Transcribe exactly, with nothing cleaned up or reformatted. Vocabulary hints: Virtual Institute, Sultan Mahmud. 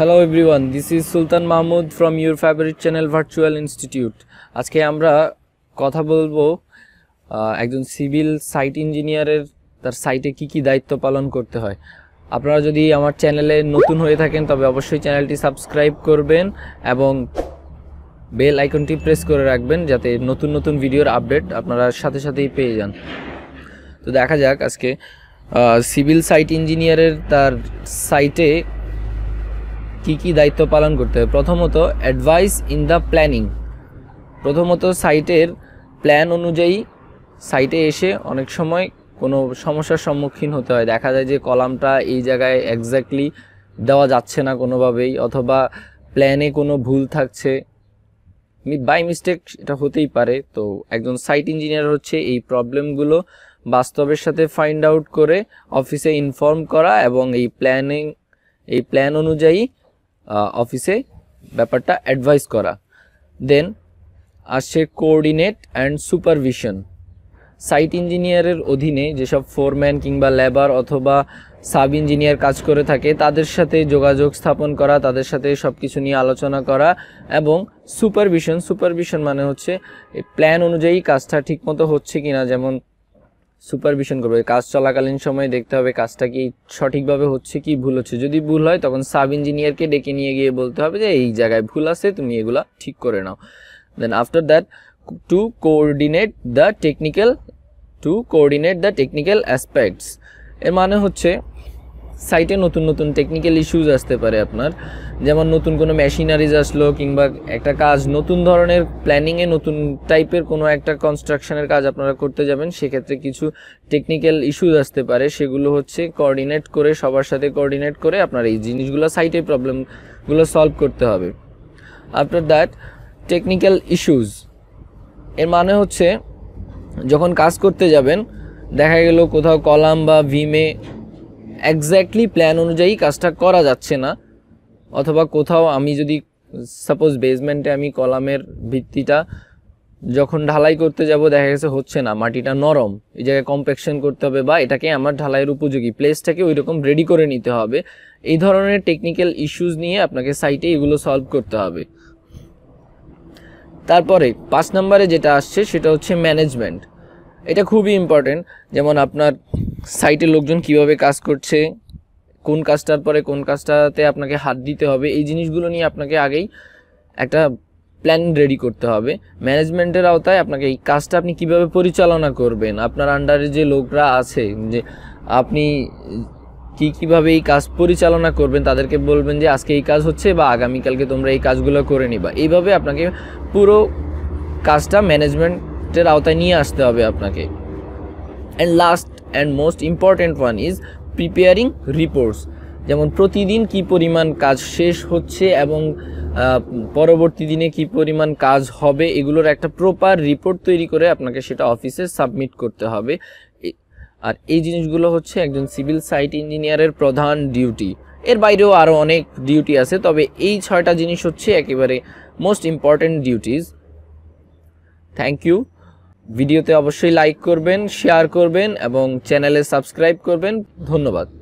Hello everyone, this is Sultan Mahmud from your favorite channel Virtual Institute. আজকে আমরা কথা বলবো একজন সিভিল সাইট ইঞ্জিনিয়ারের তার সাইটে কি কি দায়িত্ব পালন করতে হয়। আপনারা যদি আমার চ্যানেলে নতুন হয়ে থাকেন তবে অবশ্যই চ্যানেলটি সাবস্ক্রাইব করবেন এবং বেল আইকনটি প্রেস করে রাখবেন যাতে নতুন নতুন ভিডিওর আপডেট আপনারা সাথে সাথেই পেয়ে যান। তো দেখা যাক আজকে সিভিল সাইট ইঞ্জিনিয়ারের তার সাইটে কি কি দায়িত্ব পালন করতে হয়। প্রথমত অ্যাডভাইস ইন দ্য প্ল্যানিং, প্রথমত সাইটের প্ল্যান অনুযায়ী সাইটে এসে অনেক সময় কোনো সমস্যার সম্মুখীন হতে হয়। দেখা যায় যে কলামটা এই জায়গায় এক্স্যাক্টলি দেওয়া যাচ্ছে না কোনোভাবেই, অথবা প্ল্যানে কোনো ভুল থাকছে, বাই মিস্টেক এটা হতেই পারে। তো একজন সাইট ইঞ্জিনিয়ার হচ্ছে এই প্রবলেমগুলো বাস্তবের সাথে ফাইন্ড আউট করে অফিসে ইনফর্ম করা এবং এই প্ল্যানিং এই প্ল্যান অনুযায়ী অফিসে ব্যাপারটা অ্যাডভাইস করা। দেন আসছে কোঅর্ডিনেট অ্যান্ড সুপারভিশন। সাইট ইঞ্জিনিয়ারের অধীনে যেসব ফোরম্যান কিংবা লেবার অথবা সাব ইঞ্জিনিয়ার কাজ করে থাকে তাদের সাথে যোগাযোগ স্থাপন করা, তাদের সাথে সব কিছু নিয়ে আলোচনা করা এবং সুপারভিশন সুপারভিশন মানে হচ্ছে প্ল্যান অনুযায়ী কাজটা ঠিকমতো হচ্ছে কিনা, যেমন সুপারভিশন করবে, কাজ চলাকালীন সময়ে দেখতে হবে কাজটা কি সঠিকভাবে হচ্ছে কি ভুল হচ্ছে। যদি ভুল হয় তখন সাব ইঞ্জিনিয়ারকে ডেকে নিয়ে গিয়ে বলতে হবে যে এই জায়গায় ভুল আছে, তুমি এগুলা ঠিক করে নাও। Then after that to coordinate the technical to coordinate the technical aspects. এর মানে হচ্ছে সাইটে নতুন নতুন টেকনিক্যাল ইস্যুজ আসতে পারে আপনার, যেমন নতুন কোনো মেশিনারিজ আসলো কিংবা একটা কাজ নতুন ধরনের প্ল্যানিংয়ে নতুন টাইপের কোনো একটা কনস্ট্রাকশনের কাজ আপনারা করতে যাবেন, সেক্ষেত্রে কিছু টেকনিক্যাল ইস্যুজ আসতে পারে। সেগুলো হচ্ছে কোঅর্ডিনেট করে সবার সাথে কোঅর্ডিনেট করে আপনার এই জিনিসগুলো সাইটে প্রবলেমগুলো সলভ করতে হবে। আফটার দ্যাট টেকনিক্যাল ইস্যুজ এর মানে হচ্ছে যখন কাজ করতে যাবেন দেখা গেল কোথাও কলাম বা ভিমে এক্স্যাক্টলি প্ল্যান অনুযায়ী কাজটা করা যাচ্ছে না, অথবা কোথাও আমি যদি সাপোজ বেসমেন্টে আমি কলামের ভিত্তিটা যখন ঢালাই করতে যাব দেখা গেছে হচ্ছে না, মাটিটা নরম, এই জায়গায় কম্প্যাকশন করতে হবে বা এটাকে আমার ঢালাইয়ের উপযোগী প্লেসটাকে ওই রকম রেডি করে নিতে হবে। এই ধরনের টেকনিক্যাল ইস্যুজ নিয়ে আপনাকে সাইটে এগুলো সলভ করতে হবে। তারপরে পাঁচ নম্বরে যেটা আসছে সেটা হচ্ছে ম্যানেজমেন্ট। এটা খুবই ইম্পর্টেন্ট, যেমন আপনার সাইটে লোকজন কিভাবে কাজ করছে, কোন কাজটার পরে কোন কাজটাতে আপনাকে হাত দিতে হবে, এই জিনিসগুলো নিয়ে আপনাকে আগেই একটা প্ল্যান রেডি করতে হবে। ম্যানেজমেন্টের আওতায় আপনাকে এই কাজটা আপনি কিভাবে পরিচালনা করবেন, আপনার আন্ডারে যে লোকরা আছে যে আপনি কি কীভাবে এই কাজ পরিচালনা করবেন, তাদেরকে বলবেন যে আজকে এই কাজ হচ্ছে বা আগামীকালকে তোমরা এই কাজগুলো করে নিবা। এইভাবে আপনাকে পুরো কাজটা ম্যানেজমেন্টের আওতায় নিয়ে আসতে হবে আপনাকে। And last and most important one is preparing reports, যেমন প্রতিদিন কি পরিমাণ কাজ শেষ হচ্ছে এবং পরবর্তী দিনে কি পরিমাণ কাজ হবে, এগুলোর একটা প্রপার রিপোর্ট তৈরি করে আপনাকে সেটা অফিসে সাবমিট করতে হবে। আর এই জিনিসগুলো হচ্ছে একজন সিভিল সাইট ইঞ্জিনিয়ারের প্রধান ডিউটি। এর বাইরেও আরও অনেক ডিউটি আছে, তবে এই ছয়টা জিনিস হচ্ছে একেবারে most important duties. Thank you. ভিডিওতে অবশ্যই লাইক করবেন, শেয়ার করবেন এবং চ্যানেলে সাবস্ক্রাইব করবেন। ধন্যবাদ।